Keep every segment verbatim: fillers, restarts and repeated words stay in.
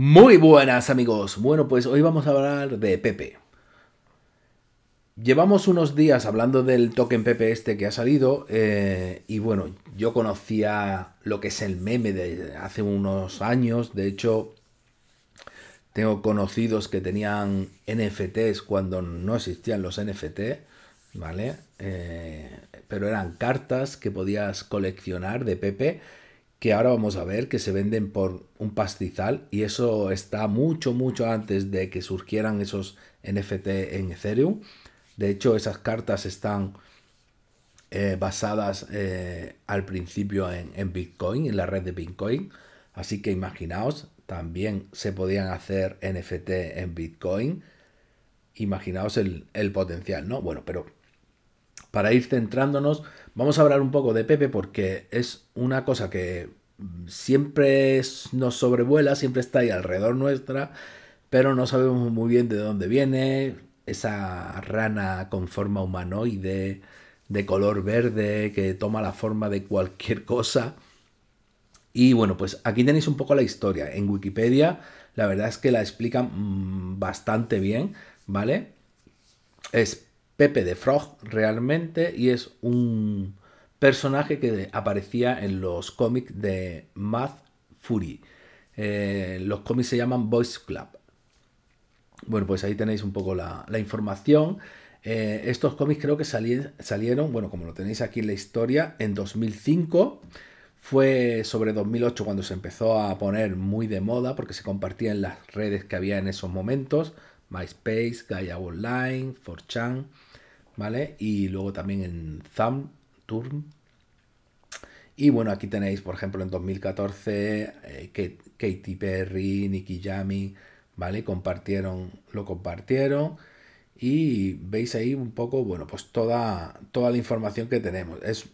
Muy buenas amigos, bueno pues hoy vamos a hablar de P E P E. Llevamos unos días hablando del token P E P E este que ha salido eh, y bueno, yo conocía lo que es el meme de hace unos años. De hecho, tengo conocidos que tenían N F Ts cuando no existían los N F T, ¿vale? Eh, pero eran cartas que podías coleccionar de P E P E, que ahora vamos a ver que se venden por un pastizal, y eso está mucho, mucho antes de que surgieran esos N F T en Ethereum. De hecho, esas cartas están eh, basadas eh, al principio en, en Bitcoin, en la red de Bitcoin. Así que imaginaos, también se podían hacer N F T en Bitcoin. Imaginaos el, el potencial, ¿no? Bueno, pero para ir centrándonos, vamos a hablar un poco de P E P E porque es una cosa que siempre nos sobrevuela, siempre está ahí alrededor nuestra, pero no sabemos muy bien de dónde viene. Esa rana con forma humanoide, de color verde, que toma la forma de cualquier cosa. Y bueno, pues aquí tenéis un poco la historia. En Wikipedia la verdad es que la explican bastante bien, ¿vale? Es P E P E de Frog realmente, y es un personaje que aparecía en los cómics de Matt Furie. Eh, los cómics se llaman Boy's Club. Bueno, pues ahí tenéis un poco la, la información. Eh, estos cómics creo que salieron, salieron, bueno, como lo tenéis aquí en la historia, en dos mil cinco. Fue sobre dos mil ocho cuando se empezó a poner muy de moda porque se compartía en las redes que había en esos momentos. MySpace, Gaia Online, four chan, ¿vale? Y luego también en Thumb, Turn. Y bueno, aquí tenéis, por ejemplo, en dos mil catorce, eh, Katy Perry, Nikki Yami, ¿vale? Compartieron, lo compartieron. Y veis ahí un poco, bueno, pues toda, toda la información que tenemos. Es,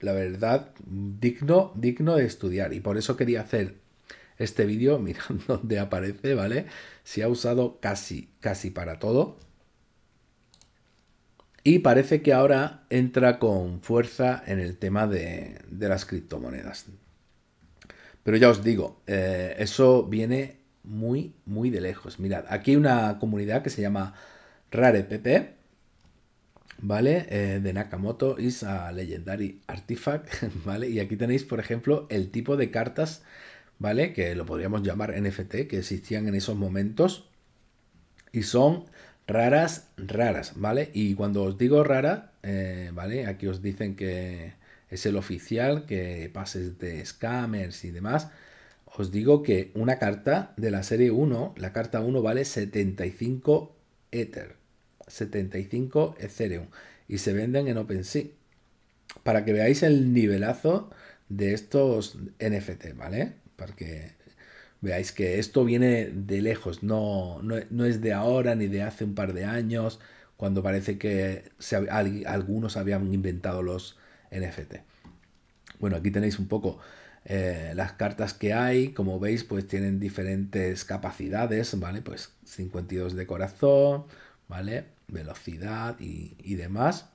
la verdad, digno, digno de estudiar. Y por eso quería hacer este vídeo, mirad dónde aparece, ¿vale? Se ha usado casi, casi para todo. Y parece que ahora entra con fuerza en el tema de, de las criptomonedas. Pero ya os digo, eh, eso viene muy, muy de lejos. Mirad, aquí hay una comunidad que se llama RarePP, ¿vale? Eh, de Nakamoto y a Legendary Artifact, ¿vale? Y aquí tenéis, por ejemplo, el tipo de cartas, ¿vale? Que lo podríamos llamar N F T, que existían en esos momentos. Y son raras, raras, ¿vale? Y cuando os digo rara, eh, ¿vale? Aquí os dicen que es el oficial, que pases de scammers y demás. Os digo que una carta de la serie uno, la carta uno vale setenta y cinco Ether, setenta y cinco Ethereum. Y se venden en OpenSea. Para que veáis el nivelazo de estos N F T, ¿vale? Para que veáis que esto viene de lejos, no, no, no es de ahora ni de hace un par de años, cuando parece que se, al, algunos habían inventado los N F T. Bueno, aquí tenéis un poco eh, las cartas que hay. Como veis, pues tienen diferentes capacidades, ¿vale? Pues cincuenta y dos de corazón, ¿vale? Velocidad y, y demás.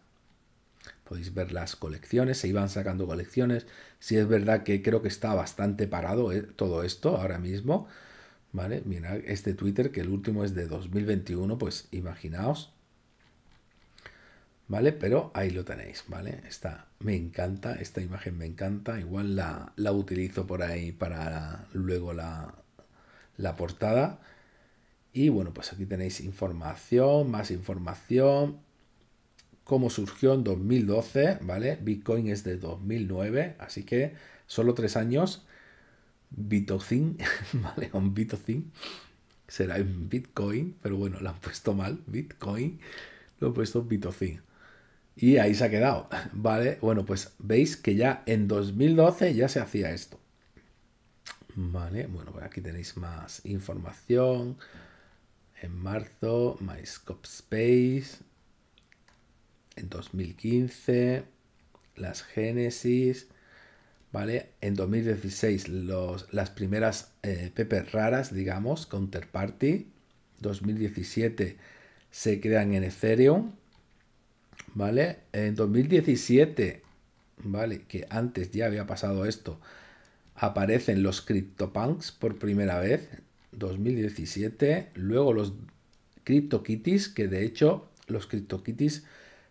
Podéis ver las colecciones, se iban sacando colecciones. Sí es verdad que creo que está bastante parado eh, todo esto ahora mismo, ¿vale? Mirad este Twitter, que el último es de dos mil veintiuno, pues imaginaos, ¿vale? Pero ahí lo tenéis, ¿vale? Esta me encanta, esta imagen me encanta. Igual la, la utilizo por ahí para la, luego la, la portada. Y bueno, pues aquí tenéis información, más información. Como surgió en dos mil doce, ¿vale? Bitcoin es de dos mil nueve, así que solo tres años. Bitcoin, ¿vale? Un Bitcoin será en Bitcoin, pero bueno, lo han puesto mal. Bitcoin, lo han puesto Bitcoin. Y ahí se ha quedado, ¿vale? Bueno, pues veis que ya en dos mil doce ya se hacía esto, ¿vale? Bueno, pues aquí tenéis más información. En marzo, MySpace. En dos mil quince, las Génesis, ¿vale? En dos mil dieciséis, los, las primeras eh, P E P E raras, digamos, Counterparty. dos mil diecisiete se crean en Ethereum, ¿vale? En dos mil diecisiete, ¿vale? Que antes ya había pasado esto, aparecen los CryptoPunks por primera vez, dos mil diecisiete, luego los CryptoKitties, que de hecho los CryptoKitties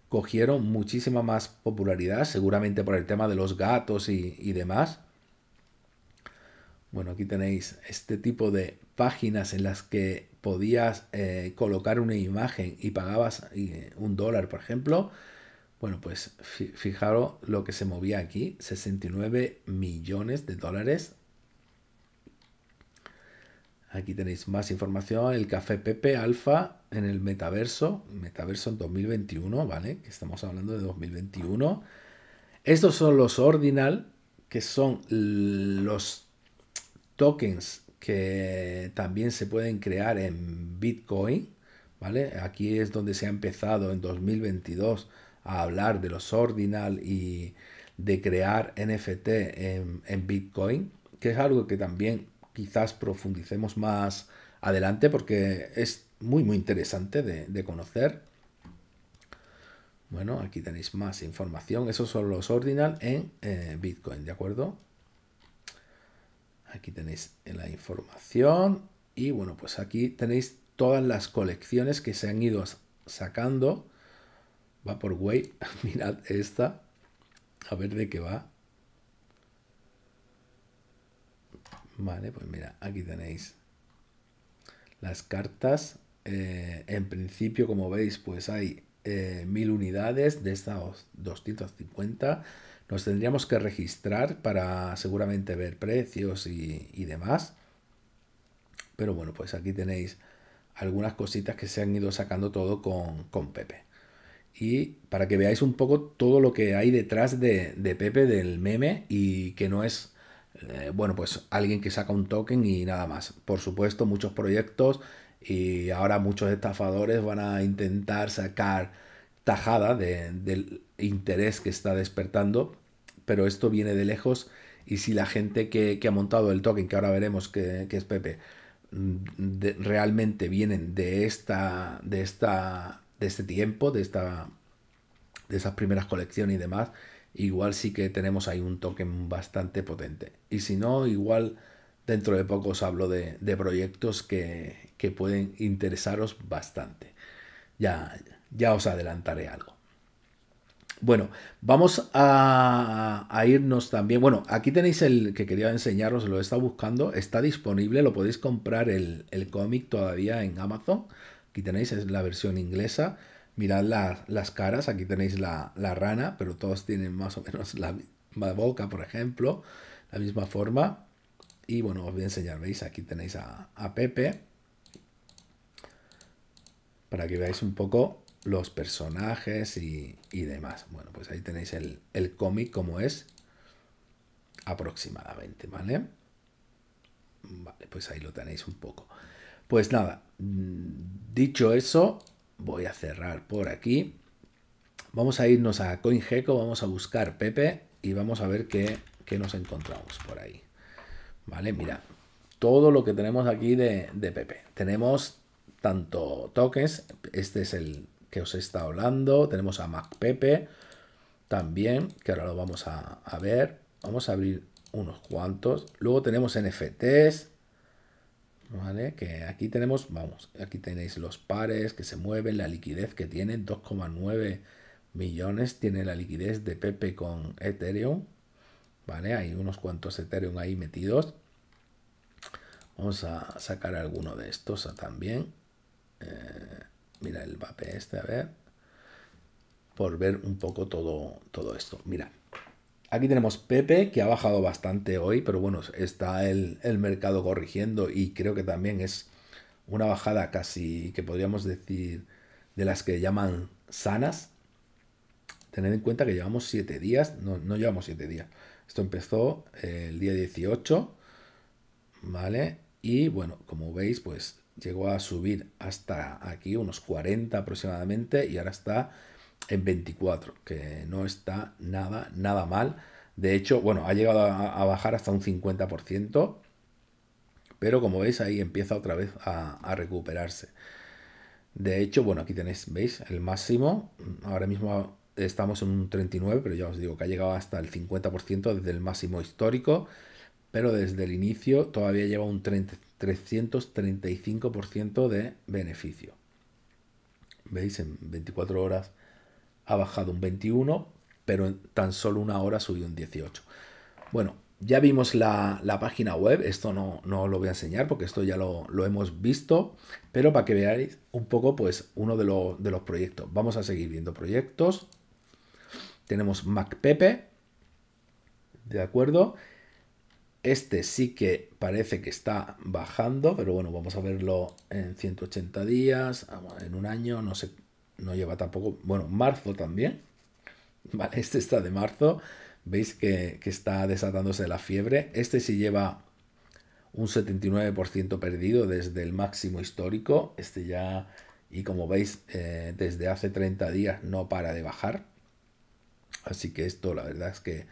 cogieron muchísima más popularidad, seguramente por el tema de los gatos y, y demás. Bueno, aquí tenéis este tipo de páginas en las que podías eh, colocar una imagen y pagabas eh, un dólar, por ejemplo. Bueno, pues fijaros lo que se movía aquí, sesenta y nueve millones de dólares. Aquí tenéis más información, el café Pepe Alfa en el metaverso, metaverso en dos mil veintiuno, ¿vale? Que estamos hablando de dos mil veintiuno. Estos son los Ordinal, que son los tokens que también se pueden crear en Bitcoin, ¿vale? Aquí es donde se ha empezado en dos mil veintidós a hablar de los Ordinal y de crear N F T en, en Bitcoin, que es algo que también quizás profundicemos más adelante porque es muy muy interesante de, de conocer. Bueno, aquí tenéis más información. Esos son los Ordinal en eh, Bitcoin, ¿de acuerdo? Aquí tenéis la información y bueno, pues aquí tenéis todas las colecciones que se han ido sacando. Va por Wave, mirad esta, a ver de qué va. Vale, pues mira, aquí tenéis las cartas. Eh, en principio, como veis, pues hay eh, mil unidades, de estas doscientas cincuenta. Nos tendríamos que registrar para seguramente ver precios y, y demás. Pero bueno, pues aquí tenéis algunas cositas que se han ido sacando todo con, con Pepe. Y para que veáis un poco todo lo que hay detrás de, de Pepe, del meme, y que no es, eh, bueno, pues alguien que saca un token y nada más. Por supuesto, muchos proyectos y ahora muchos estafadores van a intentar sacar tajada de, del interés que está despertando, pero esto viene de lejos y si la gente que, que ha montado el token, que ahora veremos que, que es Pepe, de, realmente vienen de esta... de esta de este tiempo, de esta de esas primeras colecciones y demás, igual sí que tenemos ahí un token bastante potente. Y si no, igual dentro de poco os hablo de, de proyectos que, que pueden interesaros bastante. Ya, ya os adelantaré algo. Bueno, vamos a, a irnos también. Bueno, aquí tenéis el que quería enseñaros, lo he estado buscando, está disponible, lo podéis comprar el, el cómic todavía en Amazon. Aquí tenéis es la versión inglesa, mirad la, las caras, aquí tenéis la, la rana, pero todos tienen más o menos la misma boca, por ejemplo, la misma forma. Y bueno, os voy a enseñar, veis, aquí tenéis a, a Pepe, para que veáis un poco los personajes y, y demás. Bueno, pues ahí tenéis el, el cómic como es aproximadamente, ¿vale? Vale, pues ahí lo tenéis un poco. Pues nada, dicho eso, voy a cerrar por aquí. Vamos a irnos a CoinGecko, vamos a buscar Pepe y vamos a ver qué, qué nos encontramos por ahí. Vale, mira, todo lo que tenemos aquí de, de Pepe. Tenemos tanto tokens, este es el que os está hablando, tenemos a MacPepe también, que ahora lo vamos a, a ver. Vamos a abrir unos cuantos. Luego tenemos N F Ts. Vale, que aquí tenemos, vamos, aquí tenéis los pares que se mueven, la liquidez que tiene, dos coma nueve millones tiene la liquidez de Pepe con Ethereum, vale, hay unos cuantos Ethereum ahí metidos. Vamos a sacar alguno de estos también, eh, mira el vape este, a ver, por ver un poco todo, todo esto, mira. Aquí tenemos Pepe, que ha bajado bastante hoy, pero bueno, está el, el mercado corrigiendo y creo que también es una bajada casi, que podríamos decir, de las que llaman sanas. Tened en cuenta que llevamos siete días, no, no llevamos siete días. Esto empezó el día dieciocho, ¿vale? Y bueno, como veis, pues llegó a subir hasta aquí, unos cuarenta aproximadamente, y ahora está en veinticuatro, que no está nada, nada mal. De hecho, bueno, ha llegado a, a bajar hasta un cincuenta por ciento, pero como veis ahí empieza otra vez a, a recuperarse. De hecho, bueno, aquí tenéis, veis, el máximo. Ahora mismo estamos en un treinta y nueve, pero ya os digo que ha llegado hasta el cincuenta por ciento desde el máximo histórico, pero desde el inicio todavía lleva un 30, trescientos treinta y cinco por ciento de beneficio. ¿Veis? En veinticuatro horas ha bajado un veintiuno por ciento, pero en tan solo una hora subió un dieciocho por ciento. Bueno, ya vimos la, la página web. Esto no, no lo voy a enseñar porque esto ya lo, lo hemos visto, pero para que veáis un poco pues uno de, lo, de los proyectos. Vamos a seguir viendo proyectos. Tenemos MacPepe, ¿de acuerdo? Este sí que parece que está bajando, pero bueno, vamos a verlo en ciento ochenta días, en un año, no sé, no lleva tampoco... Bueno, marzo también, vale, este está de marzo, veis que, que está desatándose la fiebre. Este sí lleva un setenta y nueve por ciento perdido desde el máximo histórico, este ya, y como veis, eh, desde hace treinta días no para de bajar, así que esto la verdad es que...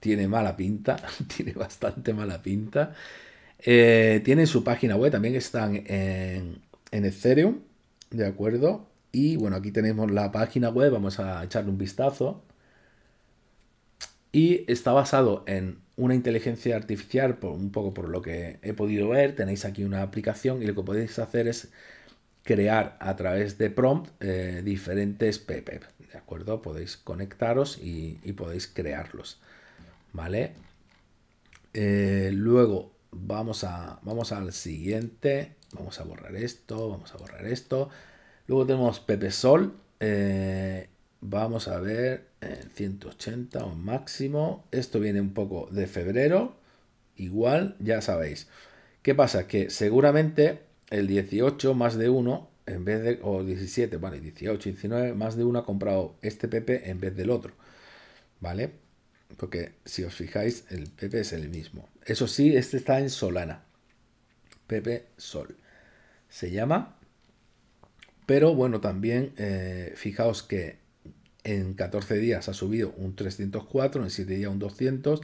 Tiene mala pinta, tiene bastante mala pinta. Eh, tienen su página web, también están en, en Ethereum, ¿de acuerdo? Y bueno, aquí tenemos la página web, vamos a echarle un vistazo. Y está basado en una inteligencia artificial, por, un poco por lo que he podido ver. Tenéis aquí una aplicación y lo que podéis hacer es crear a través de prompt eh, diferentes P E P E, ¿de acuerdo? Podéis conectaros y, y podéis crearlos. Vale, eh, luego vamos a vamos al siguiente. Vamos a borrar esto, vamos a borrar esto. Luego tenemos Pepe Sol. Eh, vamos a ver eh, ciento ochenta o máximo. Esto viene un poco de febrero. Igual, ya sabéis. ¿Qué pasa? Que seguramente el dieciocho más de uno, en vez de, o diecisiete, vale, dieciocho, diecinueve, más de uno ha comprado este Pepe en vez del otro. Vale. Porque si os fijáis, el P E P E es el mismo. Eso sí, este está en Solana. P E P E Sol se llama. Pero bueno, también eh, fijaos que en catorce días ha subido un trescientos cuatro, en siete días un doscientos.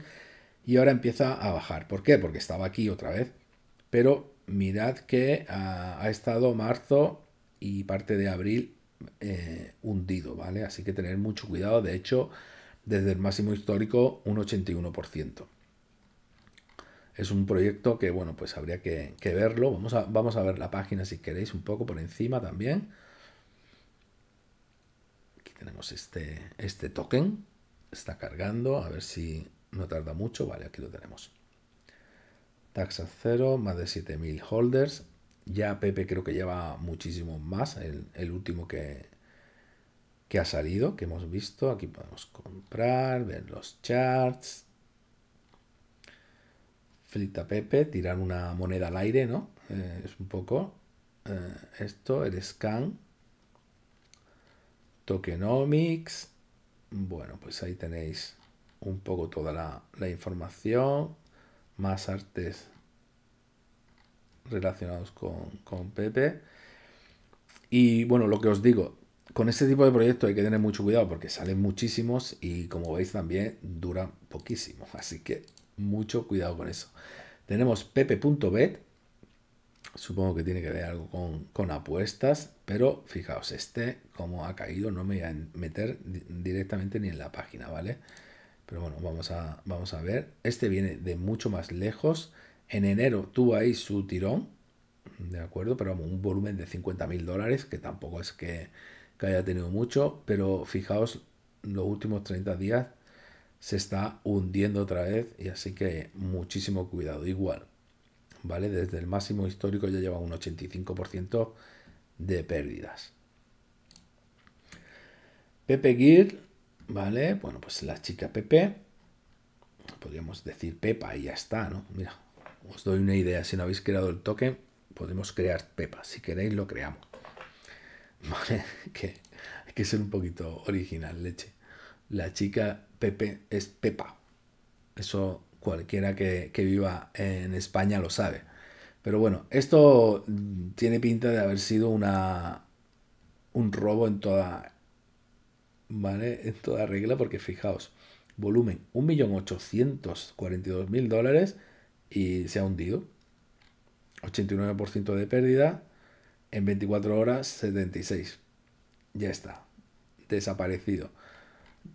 Y ahora empieza a bajar. ¿Por qué? Porque estaba aquí otra vez. Pero mirad que ha, ha estado marzo y parte de abril eh, hundido, ¿vale? Así que tener mucho cuidado. De hecho... Desde el máximo histórico, un ochenta y uno por ciento. Es un proyecto que, bueno, pues habría que, que verlo. Vamos a, vamos a ver la página, si queréis, un poco por encima también. Aquí tenemos este, este token. Está cargando, a ver si no tarda mucho. Vale, aquí lo tenemos. Taxa cero, más de siete mil holders. Ya Pepe creo que lleva muchísimo más. El, el último que... que ha salido, que hemos visto. Aquí podemos comprar, ver los charts, flita Pepe, tirar una moneda al aire, ¿no? Eh, es un poco eh, esto, el scan, tokenomics. Bueno, pues ahí tenéis un poco toda la, la información, más artes relacionados con, con Pepe. Y bueno, lo que os digo, con este tipo de proyectos hay que tener mucho cuidado porque salen muchísimos y, como veis, también duran poquísimo. Así que mucho cuidado con eso. Tenemos pepe punto bet. Supongo que tiene que ver algo con, con apuestas. Pero fijaos, este, como ha caído, no me voy a meter directamente ni en la página, ¿vale? Pero bueno, vamos a, vamos a ver. Este viene de mucho más lejos. En enero tuvo ahí su tirón, ¿de acuerdo? Pero vamos, un volumen de cincuenta mil dólares, que tampoco es que... que haya tenido mucho, pero fijaos, los últimos treinta días se está hundiendo otra vez, y así que muchísimo cuidado. Igual, ¿vale? Desde el máximo histórico ya lleva un ochenta y cinco por ciento de pérdidas. Pepe Girl, ¿vale? Bueno, pues la chica Pepe, podríamos decir Pepa y ya está, ¿no? Mira, os doy una idea, si no habéis creado el token, podemos crear Pepa, si queréis lo creamos. Vale, que hay que ser un poquito original, leche. La chica Pepe es Pepa. Eso cualquiera que, que viva en España lo sabe. Pero bueno, esto tiene pinta de haber sido una un robo en toda, ¿vale? En toda regla, porque fijaos, volumen un millón ochocientos cuarenta y dos mil dólares y se ha hundido. ochenta y nueve por ciento de pérdida. En veinticuatro horas, setenta y seis. Ya está. Desaparecido.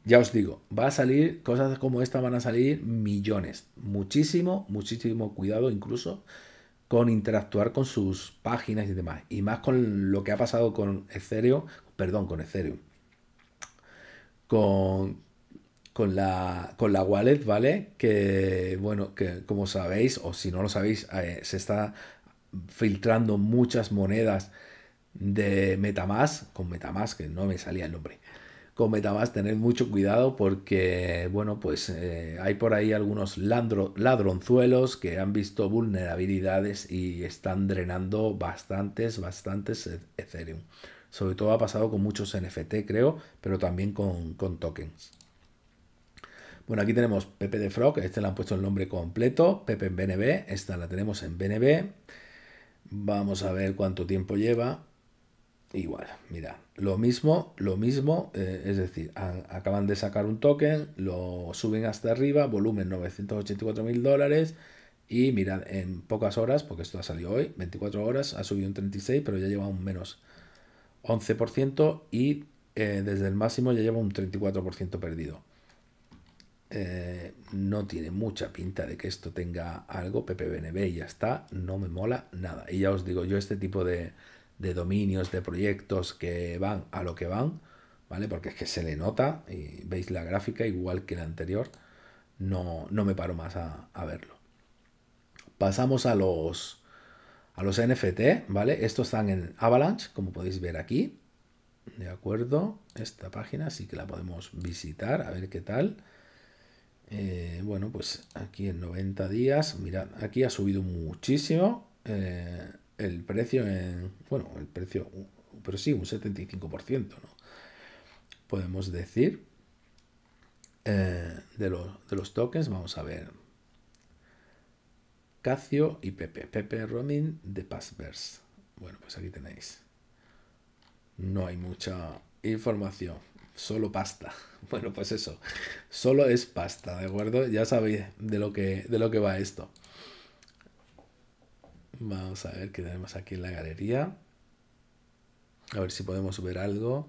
Ya os digo, va a salir, cosas como esta van a salir millones. Muchísimo, muchísimo cuidado, incluso con interactuar con sus páginas y demás. Y más con lo que ha pasado con Ethereum, perdón, con Ethereum. Con, con, la, con la wallet, ¿vale? Que, bueno, que como sabéis, o si no lo sabéis, eh, se está filtrando muchas monedas de MetaMask, con MetaMask, que no me salía el nombre. Con MetaMask tened mucho cuidado porque, bueno, pues eh, hay por ahí algunos ladro, ladronzuelos que han visto vulnerabilidades y están drenando bastantes, bastantes Ethereum. Sobre todo ha pasado con muchos N F T, creo, pero también con, con tokens. Bueno, aquí tenemos Pepe de Frog, este le han puesto el nombre completo, Pepe en B N B, esta la tenemos en B N B. Vamos a ver cuánto tiempo lleva. Igual, bueno, mira, lo mismo, lo mismo, eh, es decir, han, acaban de sacar un token, lo suben hasta arriba, volumen novecientos ochenta y cuatro mil dólares y mirad, en pocas horas, porque esto ha salido hoy, veinticuatro horas, ha subido un treinta y seis, pero ya lleva un menos once por ciento y eh, desde el máximo ya lleva un treinta y cuatro por ciento perdido. Eh, no tiene mucha pinta de que esto tenga algo, P P B N B y ya está, no me mola nada. Y ya os digo, yo este tipo de... de dominios, de proyectos que van a lo que van, ¿vale? Porque es que se le nota, y veis la gráfica igual que la anterior, no, no me paro más a, a verlo. Pasamos a los, a los N F T, ¿vale? Estos están en Avalanche, como podéis ver aquí, ¿de acuerdo? Esta página sí que la podemos visitar, a ver qué tal. Eh, bueno, pues aquí en noventa días, mirad, aquí ha subido muchísimo, eh, el precio, en, bueno, el precio, pero sí, un setenta y cinco por ciento, ¿no? Podemos decir, eh, de, lo, de los tokens, vamos a ver, Cacio y Pepe, Pepe Roaming de Passverse. Bueno, pues aquí tenéis, no hay mucha información, solo pasta, bueno, pues eso, solo es pasta, ¿de acuerdo? Ya sabéis de lo que, de lo que va esto. Vamos a ver qué tenemos aquí en la galería. A ver si podemos ver algo.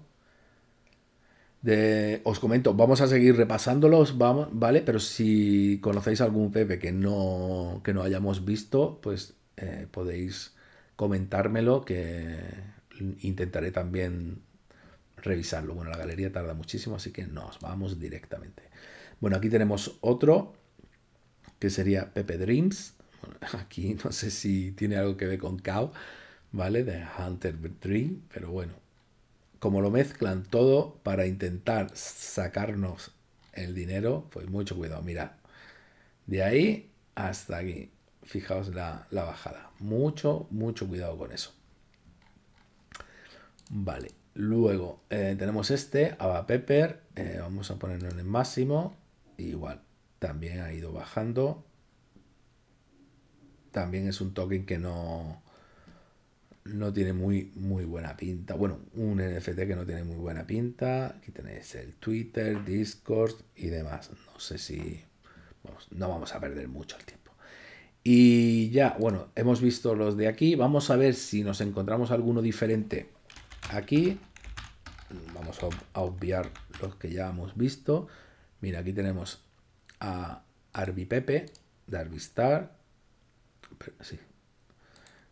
De, os comento, vamos a seguir repasándolos, vamos, ¿vale? Pero si conocéis algún Pepe que no, que no hayamos visto, pues eh, podéis comentármelo, que intentaré también revisarlo. Bueno, la galería tarda muchísimo, así que nos vamos directamente. Bueno, aquí tenemos otro, que sería Pepe Dreams. Aquí no sé si tiene algo que ver con K A O, ¿vale? De Hunter Dream, pero bueno, como lo mezclan todo para intentar sacarnos el dinero, pues mucho cuidado. Mirad, de ahí hasta aquí, fijaos la, la bajada. Mucho, mucho cuidado con eso. Vale, luego eh, tenemos este, Avapaper, eh, vamos a ponerlo en el máximo, igual, también ha ido bajando. También es un token que no, no tiene muy, muy buena pinta. Bueno, un N F T que no tiene muy buena pinta. Aquí tenéis el Twitter, Discord y demás. No sé si... Vamos, no vamos a perder mucho el tiempo. Y ya, bueno, hemos visto los de aquí. Vamos a ver si nos encontramos alguno diferente aquí. Vamos a obviar los que ya hemos visto. Mira, aquí tenemos a ArbiPepe de ArbiStar. Sí.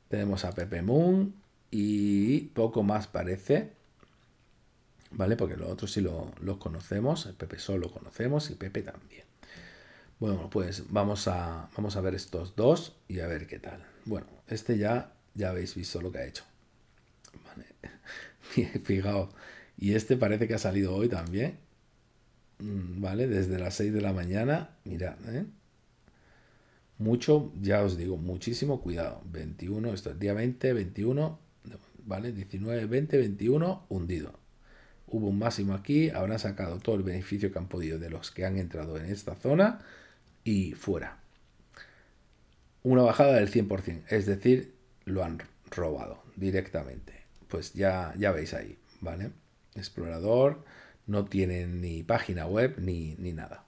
Tenemos a Pepe Moon y poco más parece, ¿vale? Porque los otros sí lo, los conocemos, el Pepe Sol lo conocemos y Pepe también. Bueno, pues vamos a, vamos a ver estos dos y a ver qué tal. Bueno, este ya, ya habéis visto lo que ha hecho. Vale. Fijaos, y este parece que ha salido hoy también, ¿vale? Desde las seis de la mañana, mirad, ¿eh? Mucho, ya os digo, muchísimo cuidado. veintiuno, esto es día veinte, veintiuno, ¿vale? diecinueve, veinte, veintiuno, hundido. Hubo un máximo aquí, habrán sacado todo el beneficio que han podido de los que han entrado en esta zona y fuera. Una bajada del cien por ciento, es decir, lo han robado directamente. Pues ya, ya veis ahí, ¿vale? Explorador, no tienen ni página web ni, ni nada.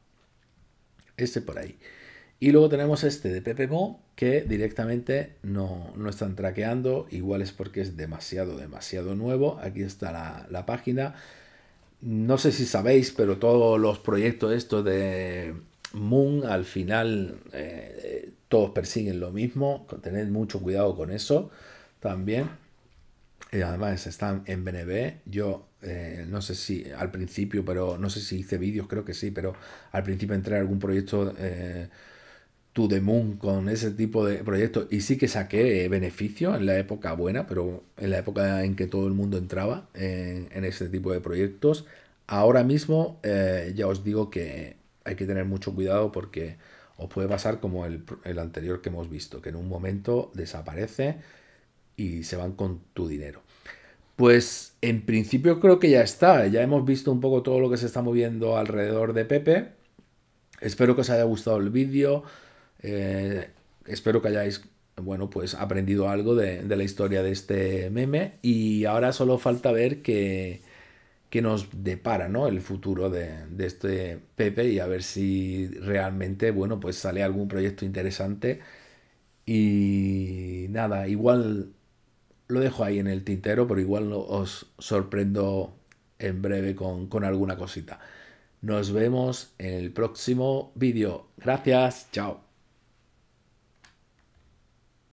Este por ahí. Y luego tenemos este de P P M O que directamente no, no están traqueando, igual es porque es demasiado, demasiado nuevo. Aquí está la, la página. No sé si sabéis, pero todos los proyectos estos de, Moon, al final eh, todos persiguen lo mismo, tened mucho cuidado con eso también. Y además están en B N B. Yo eh, no sé si al principio, pero no sé si hice vídeos, creo que sí, pero al principio entré en algún proyecto eh, to the moon con ese tipo de proyectos y sí que saqué beneficios en la época buena, pero en la época en que todo el mundo entraba en, en ese tipo de proyectos. Ahora mismo eh, ya os digo que hay que tener mucho cuidado porque os puede pasar como el, el anterior que hemos visto, que en un momento desaparece y se van con tu dinero. Pues en principio creo que ya está. Ya hemos visto un poco todo lo que se está moviendo alrededor de Pepe. Espero que os haya gustado el vídeo. Eh, espero que hayáis, bueno, pues aprendido algo de, de la historia de este meme. Y ahora solo falta ver que... que nos depara, ¿no?, el futuro de, de este Pepe, y a ver si realmente, bueno, pues sale algún proyecto interesante. Y nada, igual lo dejo ahí en el tintero, pero igual os sorprendo en breve con, con alguna cosita. Nos vemos en el próximo vídeo. Gracias, chao.